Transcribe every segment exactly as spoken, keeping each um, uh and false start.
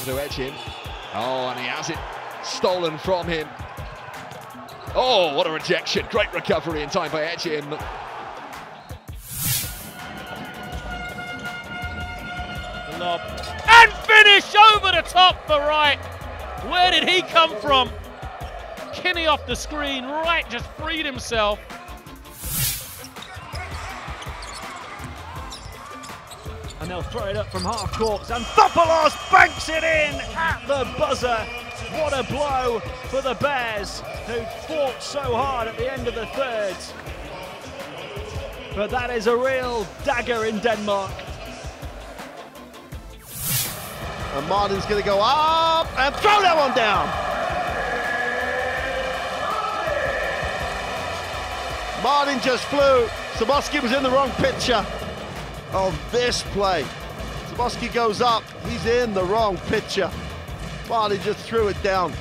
come to Ejim. Oh, and he has it stolen from him. Oh, what a rejection. Great recovery in time by Ejim. Lob. And finish over the top for Wright. Where did he come from? Kinney off the screen. Wright just freed himself. And they'll throw it up from half court. Xanthopoulos banks it in at the buzzer. What a blow for the Bears, who fought so hard at the end of the third. But that is a real dagger in Denmark. And Martin's going to go up and throw that one down. Martin just flew. Zboski was in the wrong picture of this play. Zboski goes up. He's in the wrong picture. Martin just threw it down.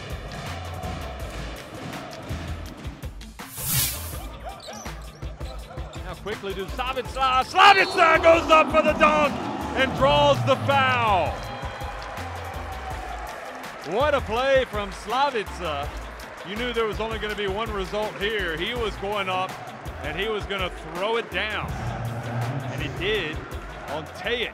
How quickly does Slavica? Slavica goes up for the dunk and draws the foul. What a play from Slavica. You knew there was only going to be one result here. He was going up and he was going to throw it down. And he did on Tejic.